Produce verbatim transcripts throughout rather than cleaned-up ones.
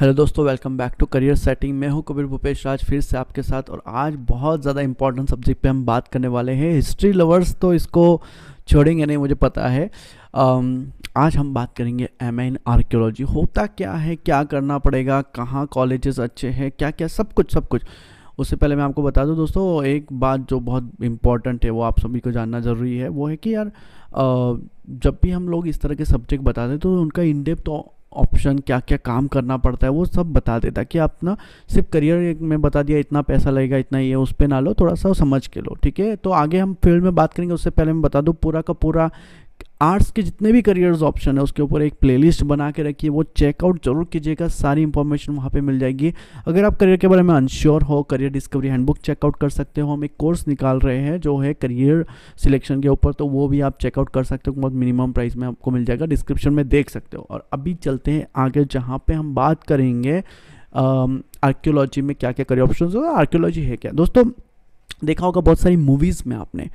Hello दोस्तों, welcome back to career setting. मैं हूं कबीर भूपेश राज, फिर से आपके साथ। और आज बहुत ज़्यादा इंपॉर्टेंट सब्जेक्ट पे हम बात करने वाले हैं। हिस्ट्री लवर्स तो इसको छोड़ेंगे नहीं, मुझे पता है। आम, आज हम बात करेंगे एम ए इन आर्कियोलॉजी। होता क्या है, क्या करना पड़ेगा, कहाँ कॉलेजेस अच्छे हैं, क्या क्या, सब कुछ सब कुछ। उससे पहले मैं आपको बता दूं दोस्तों, एक बात जो बहुत इम्पॉर्टेंट है, वो आप सभी को जानना ज़रूरी है। वो है कि यार जब भी हम लोग इस तरह के सब्जेक्ट बताते हैं तो उनका इनडेप्थ ऑप्शन, क्या क्या काम करना पड़ता है, वो सब बता देता। कि आप ना सिर्फ करियर में बता दिया इतना पैसा लगेगा, इतना ये, उस पर ना लो, थोड़ा सा समझ के लो, ठीक है। तो आगे हम फील्ड में बात करेंगे। उससे पहले मैं बता दूँ, पूरा का पूरा आर्ट्स के जितने भी करियर्स ऑप्शन है उसके ऊपर एक प्लेलिस्ट बना के रखिए, वो चेकआउट जरूर कीजिएगा। सारी इंफॉर्मेशन वहाँ पे मिल जाएगी। अगर आप करियर के बारे में अनश्योर हो, करियर डिस्कवरी हैंडबुक चेकआउट कर सकते हो। हम एक कोर्स निकाल रहे हैं जो है करियर सिलेक्शन के ऊपर, तो वो भी आप चेकआउट कर सकते हो। बहुत मिनिमम प्राइस में आपको मिल जाएगा, डिस्क्रिप्शन में देख सकते हो। और अभी चलते हैं आगे, जहाँ पर हम बात करेंगे आर्कियोलॉजी में क्या क्या करियर ऑप्शन हो। आर्कियोलॉजी है क्या दोस्तों, देखा होगा बहुत सारी मूवीज़ में आपने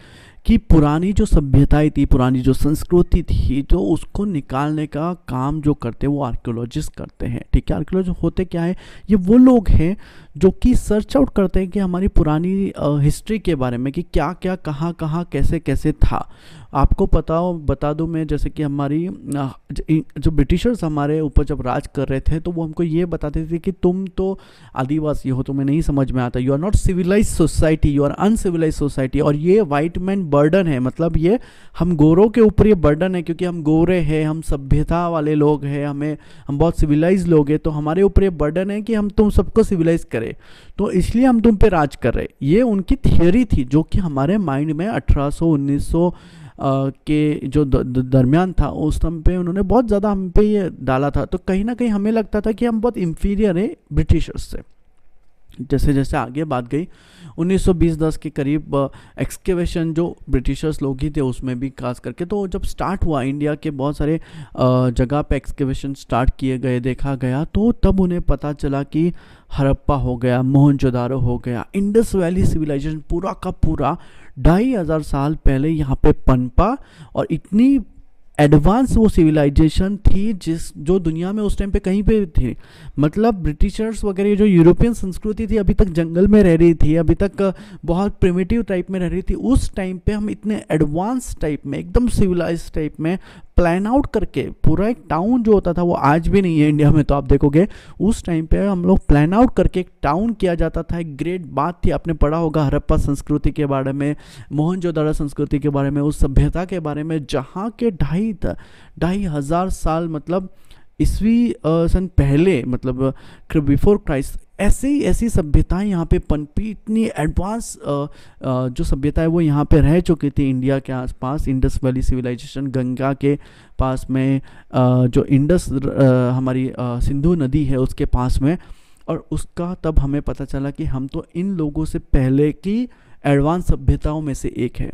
कि पुरानी जो सभ्यताएं थी, पुरानी जो संस्कृति थी, तो उसको निकालने का काम जो करते हैं वो आर्कियोलॉजिस्ट करते हैं, ठीक है। आर्कियोलॉजिस्ट होते क्या है, ये वो लोग हैं जो कि सर्च आउट करते हैं कि हमारी पुरानी हिस्ट्री के बारे में, कि क्या क्या, कहाँ कहाँ, कैसे कैसे था। आपको पता हो, बता दूं मैं, जैसे कि हमारी जो ब्रिटिशर्स हमारे ऊपर जब राज कर रहे थे तो वो हमको ये बताते थे कि तुम तो आदिवासी हो, तुम्हें नहीं समझ में आता, you are not civilize society, you are uncivilize society. और ये वाइट मैन बर्डन है, मतलब ये हम गोरों के ऊपर ये बर्डन है, क्योंकि हम गोरे हैं, हम सभ्यता वाले लोग हैं, हमें हम बहुत सिविलाइज लोग हैं, तो हमारे ऊपर ये बर्डन है कि हम तुम सबको सिविलाइज करें, तो इसलिए हम तुम पे राज कर रहे। ये उनकी थियोरी थी जो कि हमारे माइंड में अठारह सौ उन्नीस सौ के जो दरमियान था उस टाइम पे उन्होंने बहुत ज़्यादा हम पे ये डाला था। तो कहीं ना कहीं हमें लगता था कि हम बहुत इंफीरियर हैं ब्रिटिशर्स से। जैसे जैसे आगे बात गई, उन्नीस सौ बीस दस के करीब एक्सकेवेशन जो ब्रिटिशर्स लोग ही थे उसमें भी खास करके, तो जब स्टार्ट हुआ इंडिया के बहुत सारे जगह पे एक्सकेवेशन स्टार्ट किए गए, देखा गया, तो तब उन्हें पता चला कि हड़प्पा हो गया, मोहनजोदारो हो गया, इंडस वैली सिविलाइजेशन पूरा का पूरा ढाई हज़ार साल पहले यहाँ पे पनपा। और इतनी एडवांस वो सिविलाइजेशन थी जिस जो दुनिया में उस टाइम पे कहीं पे थी, मतलब ब्रिटिशर्स वगैरह जो यूरोपियन संस्कृति थी अभी तक जंगल में रह रही थी, अभी तक बहुत प्रिमिटिव टाइप में रह रही थी, उस टाइम पे हम इतने एडवांस टाइप में, एकदम सिविलाइज टाइप में प्लान आउट करके पूरा एक टाउन जो होता था, वो आज भी नहीं है इंडिया में, तो आप देखोगे उस टाइम पे हम लोग प्लान आउट करके एक टाउन किया जाता था। एक ग्रेट बात थी, आपने पढ़ा होगा हड़प्पा संस्कृति के बारे में, मोहनजोदारो संस्कृति के बारे में, उस सभ्यता के बारे में जहाँ के ढाई ढाई हज़ार साल मतलब ईस्वी सन पहले, मतलब बिफोर क्राइस्ट, ऐसे ही ऐसी सभ्यताएं यहाँ पे पनपी। इतनी एडवांस जो सभ्यता है वो यहाँ पे रह चुकी थी इंडिया के आसपास। इंडस वैली सिविलाइजेशन, गंगा के पास में जो इंडस हमारी सिंधु नदी है उसके पास में, और उसका तब हमें पता चला कि हम तो इन लोगों से पहले की एडवांस सभ्यताओं में से एक है।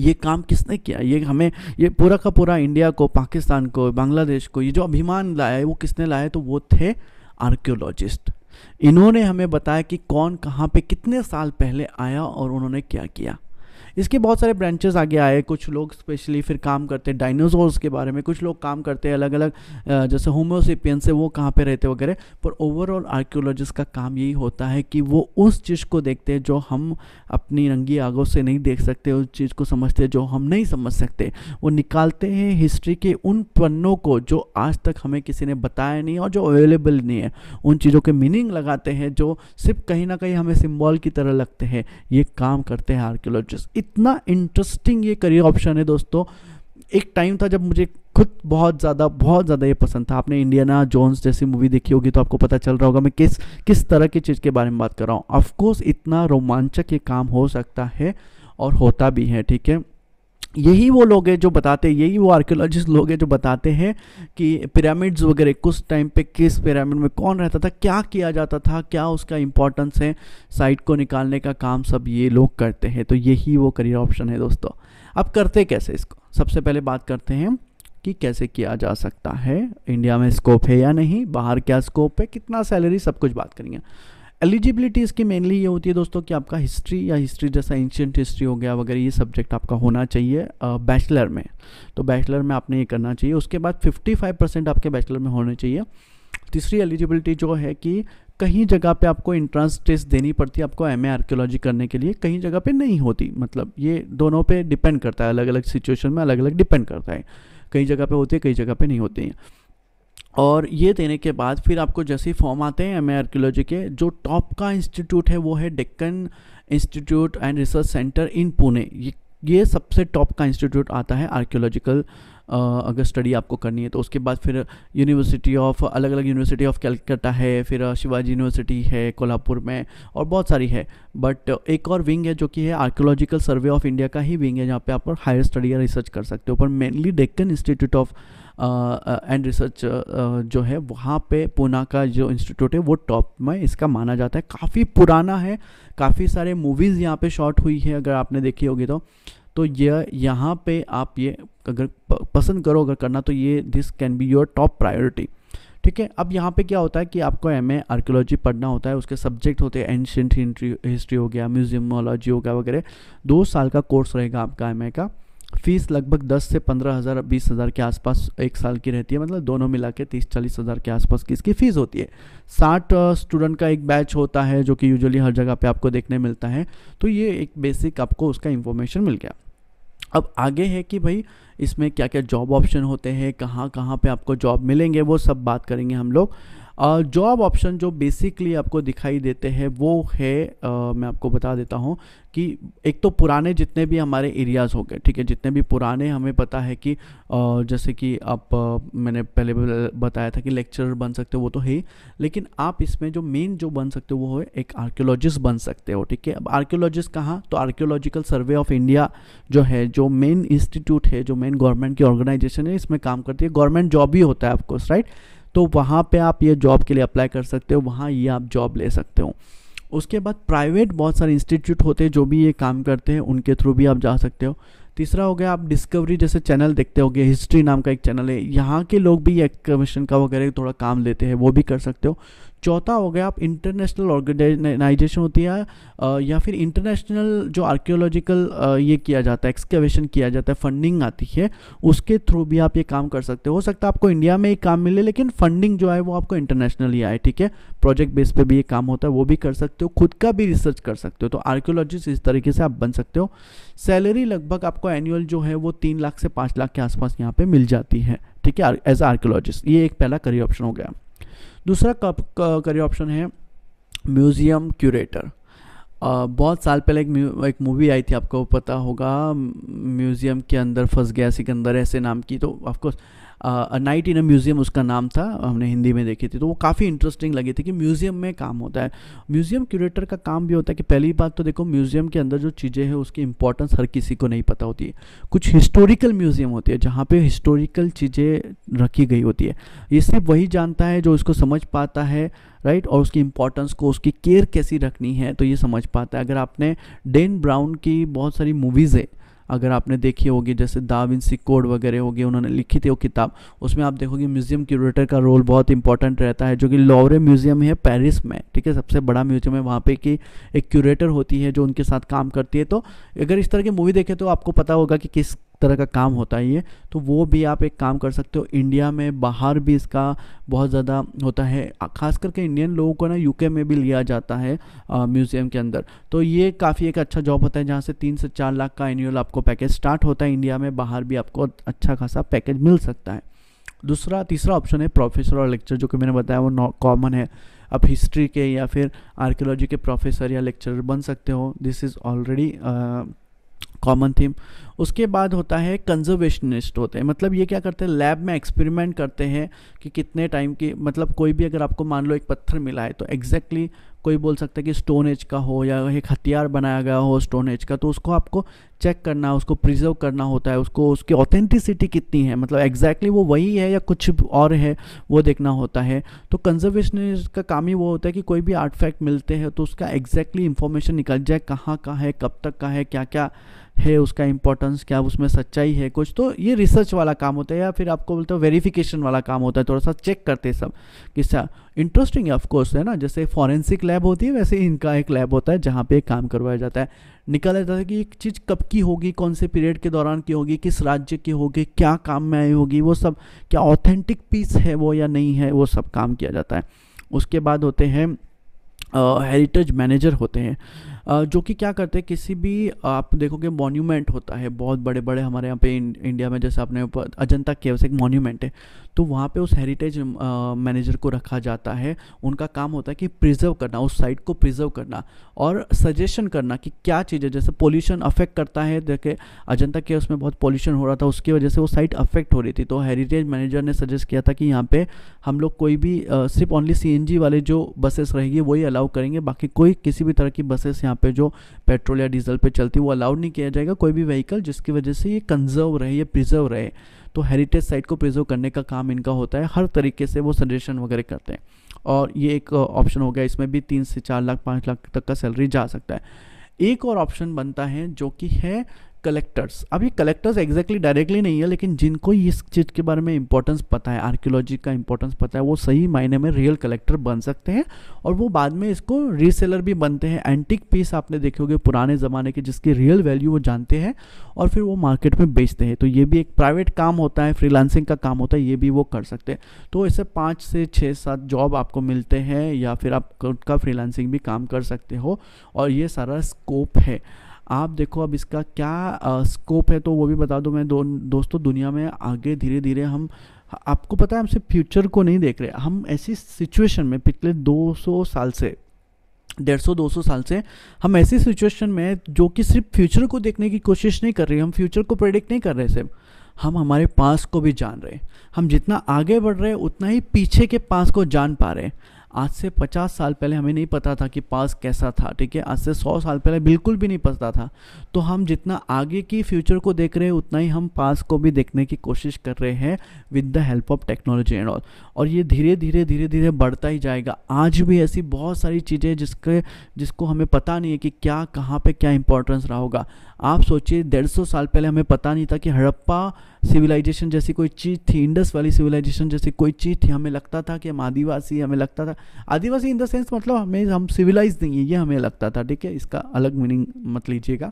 ये काम किसने किया, ये हमें, ये पूरा का पूरा इंडिया को, पाकिस्तान को, बांग्लादेश को ये जो अभिमान लाया है वो किसने लाया, तो वो थे आर्कियोलॉजिस्ट। इन्होंने हमें बताया कि कौन कहाँ पे कितने साल पहले आया और उन्होंने क्या किया। इसके बहुत सारे ब्रांचेस आगे आए, कुछ लोग स्पेशली फिर काम करते हैं डायनासोर्स के बारे में, कुछ लोग काम करते हैं अलग अलग, जैसे होमो सेपियंस से वो कहाँ पे रहते वगैरह, पर ओवरऑल आर्कियोलॉजिस्ट का काम यही होता है कि वो उस चीज़ को देखते हैं जो हम अपनी रंगी आंखों से नहीं देख सकते, उस चीज़ को समझते हैं जो हम नहीं समझ सकते। वो निकालते हैं हिस्ट्री के उन पन्नों को जो आज तक हमें किसी ने बताया नहीं और जो अवेलेबल नहीं है, उन चीज़ों के मीनिंग लगाते हैं जो सिर्फ कहीं ना कहीं हमें सिम्बॉल की तरह लगते हैं। ये काम करते हैं आर्कियोलॉजिस्ट। इतना इंटरेस्टिंग ये करियर ऑप्शन है दोस्तों। एक टाइम था जब मुझे खुद बहुत ज़्यादा बहुत ज़्यादा ये पसंद था। आपने इंडियाना जोन्स जैसी मूवी देखी होगी तो आपको पता चल रहा होगा मैं किस किस तरह की चीज़ के बारे में बात कर रहा हूँ। ऑफकोर्स इतना रोमांचक ये काम हो सकता है और होता भी है, ठीक है। यही वो लोग हैं जो बताते हैं, यही वो आर्कियोलॉजिस्ट लोग हैं जो बताते हैं कि पिरामिड्स वगैरह कुछ टाइम पे किस पिरामिड में कौन रहता था, क्या किया जाता था, क्या उसका इम्पोर्टेंस है, साइट को निकालने का काम सब ये लोग करते हैं। तो यही वो करियर ऑप्शन है दोस्तों। अब करते कैसे इसको, सबसे पहले बात करते हैं कि कैसे किया जा सकता है, इंडिया में स्कोप है या नहीं, बाहर क्या स्कोप है, कितना सैलरी, सब कुछ बात करेंगे। एलिजिबिलिटी इसकी मेनली ये होती है दोस्तों कि आपका हिस्ट्री या हिस्ट्री जैसा एंशिएंट हिस्ट्री हो गया वगैरह, ये सब्जेक्ट आपका होना चाहिए बैचलर में, तो बैचलर में आपने ये करना चाहिए। उसके बाद पचपन परसेंट आपके बैचलर में होने चाहिए। तीसरी एलिजिबिलिटी जो है कि कहीं जगह पे आपको एंट्रेंस टेस्ट देनी पड़ती है आपको एमए आर्कियोलॉजी करने के लिए, कहीं जगह पे नहीं होती। मतलब ये दोनों पे डिपेंड करता है, अलग अलग सिचुएशन में अलग अलग डिपेंड करता है, कई जगह पे होती है कई जगह पे नहीं होती है। और ये देने के बाद फिर आपको जैसे फॉर्म आते हैं एमए आर्कियोलॉजी के, जो टॉप का इंस्टीट्यूट है वो है Deccan institute and research centre in Pune. ये ये सबसे टॉप का इंस्टीट्यूट आता है आर्कियोलॉजिकल अगर स्टडी आपको करनी है तो। उसके बाद फिर यूनिवर्सिटी ऑफ अलग अलग यूनिवर्सिटी ऑफ कलकत्ता है, फिर शिवाजी यूनिवर्सिटी है कोल्हापुर में, और बहुत सारी है। बट एक और विंग है जो कि है आर्कियोलॉजिकल सर्वे ऑफ इंडिया का ही विंग है, जहाँ पे आप हायर स्टडी या रिसर्च कर सकते हो। पर mainly Deccan institute of and research जो है वहाँ पे पुणे का जो इंस्टीट्यूट है वो टॉप में इसका माना जाता है। काफ़ी पुराना है, काफ़ी सारे मूवीज़ यहाँ पे शॉट हुई है अगर आपने देखी होगी तो। तो यह यहाँ पे आप ये अगर पसंद करो अगर करना तो ये this can be your top priority, ठीक है। अब यहाँ पे क्या होता है कि आपको एमए आर्कियोलॉजी पढ़ना होता है, उसके सब्जेक्ट होते हैं एंशिएंट हिस्ट्री हो गया, म्यूजियमोलॉजी हो गया वगैरह। दो साल का कोर्स रहेगा आपका एमए का। फीस लगभग दस से पंद्रह हज़ार बीस हज़ार के आसपास एक साल की रहती है, मतलब दोनों मिला के तीस चालीस हज़ार के आसपास की इसकी फ़ीस होती है। साठ स्टूडेंट का एक बैच होता है जो कि यूजुअली हर जगह पे आपको देखने मिलता है। तो ये एक बेसिक आपको उसका इन्फॉर्मेशन मिल गया। अब आगे है कि भाई इसमें क्या क्या जॉब ऑप्शन होते हैं, कहाँ कहाँ पे आपको जॉब मिलेंगे, वो सब बात करेंगे हम लोग। जॉब ऑप्शन जो बेसिकली आपको दिखाई देते हैं वो है आ, मैं आपको बता देता हूँ कि एक तो पुराने जितने भी हमारे एरियाज़ हो गए, ठीक है, जितने भी पुराने हमें पता है कि आ, जैसे कि आप आ, मैंने पहले बताया था कि लेक्चरर बन सकते हो, वो तो है ही, लेकिन आप इसमें जो मेन जो बन सकते हो वो है एक आर्कियोलॉजिस्ट बन सकते हो, ठीक है। अब आर्कियोलॉजिस्ट कहाँ, तो आर्कियोलॉजिकल सर्वे ऑफ इंडिया जो है, जो मेन इंस्टीट्यूट है, जो मेन गवर्नमेंट की ऑर्गेनाइजेशन है, इसमें काम करती है। गवर्नमेंट जॉब ही होता है ऑफकोर्स, राइट। तो वहाँ पे आप ये जॉब के लिए अप्लाई कर सकते हो, वहाँ ये आप जॉब ले सकते हो। उसके बाद प्राइवेट बहुत सारे इंस्टीट्यूट होते हैं जो भी ये काम करते हैं, उनके थ्रू भी आप जा सकते हो। तीसरा हो गया आप डिस्कवरी जैसे चैनल देखते होगे, हिस्ट्री नाम का एक चैनल है, यहाँ के लोग भी एक्सकवेशन का वगैरह थोड़ा काम लेते हैं, वो भी कर सकते हो। चौथा हो गया आप इंटरनेशनल ऑर्गेनाइजेशन होती है या फिर इंटरनेशनल जो आर्कियोलॉजिकल ये किया जाता है, एक्सकवेशन किया जाता है, फंडिंग आती है, उसके थ्रू भी आप ये काम कर सकते हो। हो सकता है आपको इंडिया में ही काम मिले लेकिन फंडिंग जो है वो आपको इंटरनेशनल ही आए, ठीक है। प्रोजेक्ट बेस पे भी ये काम होता है, वो भी कर सकते हो, खुद का भी रिसर्च कर सकते हो। तो आर्कियोलॉजिस्ट इस तरीके से आप बन सकते हो। सैलरी लगभग आपको एनुअल जो है वो तीन लाख से पाँच लाख के आसपास यहाँ पर मिल जाती है, ठीक है, एज आर्कियोलॉजिस्ट। ये एक पहला करियर ऑप्शन हो गया। दूसरा करियर ऑप्शन है म्यूज़ियम क्यूरेटर। बहुत साल पहले एक एक मूवी आई थी, आपको पता होगा, म्यूज़ियम के अंदर फंस गया सिकंदर ऐसे नाम की। तो of course a night in a museum उसका नाम था, हमने हिंदी में देखी थी, तो वो काफ़ी इंटरेस्टिंग लगी थी कि म्यूज़ियम में काम होता है। म्यूज़ियम क्यूरेटर का काम भी होता है कि पहली बात तो देखो म्यूज़ियम के अंदर जो चीज़ें हैं उसकी इंपॉर्टेंस हर किसी को नहीं पता होती है। कुछ हिस्टोरिकल म्यूज़ियम होती है जहाँ पे हिस्टोरिकल चीज़ें रखी गई होती है, ये सिर्फ वही जानता है जो उसको समझ पाता है, राइट, और उसकी इंपॉर्टेंस को, उसकी केयर कैसी रखनी है, तो ये समझ पाता है। अगर आपने डैन ब्राउन की बहुत सारी मूवीज़ है अगर आपने देखी होगी, जैसे दा विंसी कोड वगैरह होगी, उन्होंने लिखी थी वो किताब, उसमें आप देखोगे म्यूज़ियम क्यूरेटर का रोल बहुत इंपॉर्टेंट रहता है, जो कि लॉवरे म्यूज़ियम है पेरिस में, ठीक है, सबसे बड़ा म्यूज़ियम है, वहाँ पे कि एक क्यूरेटर होती है जो उनके साथ काम करती है। तो अगर इस तरह की मूवी देखें तो आपको पता होगा कि किस तरह का काम होता है ये। तो वो भी आप एक काम कर सकते हो। इंडिया में बाहर भी इसका बहुत ज़्यादा होता है, खास करके इंडियन लोगों को ना यूके में भी लिया जाता है म्यूज़ियम के अंदर। तो ये काफ़ी एक अच्छा जॉब होता है जहाँ से तीन से चार लाख का एनुअल आपको पैकेज स्टार्ट होता है। इंडिया में बाहर भी आपको अच्छा खासा पैकेज मिल सकता है। दूसरा तीसरा ऑप्शन है प्रोफेसर और लेक्चर, जो कि मैंने बताया वो कॉमन है। आप हिस्ट्री के या फिर आर्कियोलॉजी के प्रोफेसर या लेक्चरर बन सकते हो, this is already common theme. उसके बाद होता है कंजर्वेशनिस्ट होते हैं, मतलब ये क्या करते हैं, लैब में एक्सपेरिमेंट करते हैं कि कितने टाइम की, मतलब कोई भी अगर आपको मान लो एक पत्थर मिला है तो एग्जैक्टली exactly कोई बोल सकता है कि स्टोन एज का हो या एक हथियार बनाया गया हो स्टोन एज का, तो उसको आपको चेक करना, उसको प्रिजर्व करना होता है, उसको उसकी ऑथेंटिसिटी कितनी है, मतलब एग्जैक्टली exactly वो वही है या कुछ और है, वो देखना होता है। तो कंजर्वेशनिस्ट का काम ही वो होता है कि कोई भी आर्टिफैक्ट मिलते हैं तो उसका एग्जैक्टली इंफॉर्मेशन निकल जाए, कहाँ का है, कब तक का है, क्या क्या है, उसका इंपॉर्टेंस, क्या उसमें सच्चाई है कुछ, तो ये रिसर्च वाला काम होता है या फिर आपको बोलते हो वेरिफिकेशन वाला काम होता है, थोड़ा सा चेक करते हैं सब किस्सा। इंटरेस्टिंग है ऑफकोर्स, है ना, जैसे फॉरेंसिक लैब होती है वैसे इनका एक लैब होता है जहाँ पे काम करवाया जाता है, निकाला जाता है कि एक चीज़ कब की होगी, कौन से पीरियड के दौरान की होगी, किस राज्य की होगी, क्या काम में आई होगी वो सब, क्या ऑथेंटिक पीस है वो या नहीं है, वो सब काम किया जाता है। उसके बाद होते हैं हेरिटेज uh, मैनेजर होते हैं uh, जो कि क्या करते हैं, किसी भी आप देखोगे मॉन्यूमेंट होता है बहुत बड़े बड़े हमारे यहाँ पे इं, इंडिया में, जैसे आपने अजंता केव्स एक मॉन्यूमेंट है, तो वहाँ पे उस हेरिटेज मैनेजर को रखा जाता है। उनका काम होता है कि प्रिजर्व करना, उस साइट को प्रिजर्व करना और सजेशन करना कि क्या चीज़ें, जैसे पोल्यूशन अफेक्ट करता है, देखे अजंता केव्स में बहुत पोल्यूशन हो रहा था, उसकी वजह से वो साइट अफेक्ट हो रही थी, तो हेरिटेज मैनेजर ने सजेस्ट किया था कि यहाँ पर हम लोग कोई भी uh, सिर्फ ओनली सी एन जी वाले जो बसेस रहेगी वही करेंगे, बाकी कोई किसी भी तरह की बसेस यहाँ पे जो पेट्रोल या डीजल पे चलती वो अलाउड नहीं किया जाएगा, कोई भी व्हीकल, जिसकी वजह से ये कंजर्व रहे, ये प्रिजर्व रहे। तो हेरिटेज साइट को प्रिजर्व करने का काम इनका होता है, हर तरीके से वो सजेशन वगैरह करते हैं। और ये एक ऑप्शन हो गया, इसमें भी तीन से चार लाख पाँच लाख तक का सैलरी जा सकता है। एक और ऑप्शन बनता है जो कि है कलेक्टर्स। अब ये कलेक्टर्स एग्जैक्टली डायरेक्टली नहीं है, लेकिन जिनको इस चीज़ के बारे में इंपॉर्टेंस पता है, आर्कियोलॉजी का इंपॉर्टेंस पता है, वो सही मायने में रियल कलेक्टर बन सकते हैं। और वो बाद में इसको रीसेलर भी बनते हैं, एंटिक पीस आपने देखे होंगे पुराने ज़माने के, जिसकी रियल वैल्यू वो जानते हैं और फिर वो मार्केट में बेचते हैं। तो ये भी एक प्राइवेट काम होता है, फ्रीलांसिंग का काम होता है, ये भी वो कर सकते हैं। तो इससे पाँच से छः सात जॉब आपको मिलते हैं, या फिर आप खुद का फ्रीलांसिंग भी काम कर सकते हो, और ये सारा स्कोप है। आप देखो अब इसका क्या स्कोप है तो वो भी बता दो मैं दो, दोस्तों दुनिया में आगे धीरे धीरे हम, आपको पता है हम सिर्फ फ्यूचर को नहीं देख रहे, हम ऐसी सिचुएशन में पिछले दो सौ साल से डेढ़ सौ दो सौ साल से हम ऐसी सिचुएशन में हैं जो कि सिर्फ फ्यूचर को देखने की कोशिश नहीं कर रहे, हम फ्यूचर को प्रेडिक्ट नहीं कर रहे, सिर्फ हम हमारे पास को भी जान रहे हैं। हम जितना आगे बढ़ रहे हैं उतना ही पीछे के पास को जान पा रहे हैं। आज से पचास साल पहले हमें नहीं पता था कि पास कैसा था, ठीक है, आज से सौ साल पहले बिल्कुल भी नहीं पता था। तो हम जितना आगे की फ्यूचर को देख रहे हैं उतना ही हम पास को भी देखने की कोशिश कर रहे हैं with the help of technology and all. और ये धीरे धीरे धीरे धीरे बढ़ता ही जाएगा। आज भी ऐसी बहुत सारी चीज़ें जिसके जिसको हमें पता नहीं है कि क्या कहाँ पर क्या इंपॉर्टेंस रहा होगा। आप सोचिए डेढ़ सौ साल पहले हमें पता नहीं था कि हड़प्पा सिविलाइजेशन जैसी कोई चीज़ थी, इंडस वैली सिविलाइजेशन जैसी कोई चीज़ थी। हमें लगता था कि हम आदिवासी, हमें लगता था आदिवासी इन द सेंस मतलब हमें हम सिविलाइज नहीं है, ये हमें लगता था, ठीक है, इसका अलग मीनिंग मत लीजिएगा।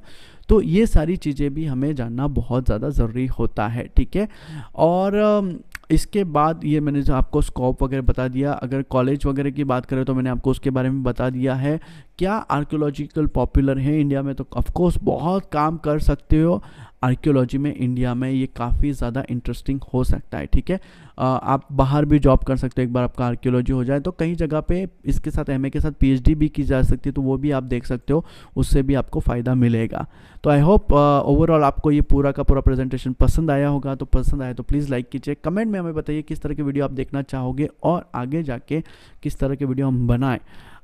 तो ये सारी चीज़ें भी हमें जानना बहुत ज़्यादा ज़रूरी होता है, ठीक है। और इसके बाद ये मैंने जो आपको स्कोप वगैरह बता दिया, अगर कॉलेज वगैरह की बात करें तो मैंने आपको उसके बारे में बता दिया है। क्या आर्कियोलॉजिकल पॉपुलर है इंडिया में? तो ऑफकोर्स बहुत काम कर सकते हो आर्कियोलॉजी में, इंडिया में ये काफ़ी ज़्यादा इंटरेस्टिंग हो सकता है, ठीक है। आप बाहर भी जॉब कर सकते हो एक बार आपका आर्कियोलॉजी हो जाए तो। कई जगह पे इसके साथ एम ए के साथ पीएचडी भी की जा सकती है, तो वो भी आप देख सकते हो, उससे भी आपको फ़ायदा मिलेगा। तो आई होप ओवरऑल आपको ये पूरा का पूरा प्रेजेंटेशन पसंद आया होगा। तो पसंद आया तो प्लीज़ लाइक कीजिए, कमेंट में हमें बताइए किस तरह की वीडियो आप देखना चाहोगे और आगे जाके किस तरह की वीडियो हम बनाएँ।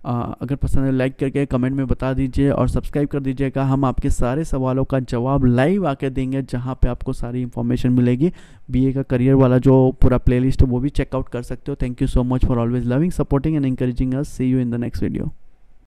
Uh, अगर पसंद है लाइक करके कमेंट में बता दीजिए और सब्सक्राइब कर दीजिएगा। हम आपके सारे सवालों का जवाब लाइव आके देंगे, जहां पे आपको सारी इन्फॉर्मेशन मिलेगी। बीए का करियर वाला जो पूरा प्लेलिस्ट है वो भी चेकआउट कर सकते हो। Thank you so much for always loving, supporting and encouraging us. See you in the next video.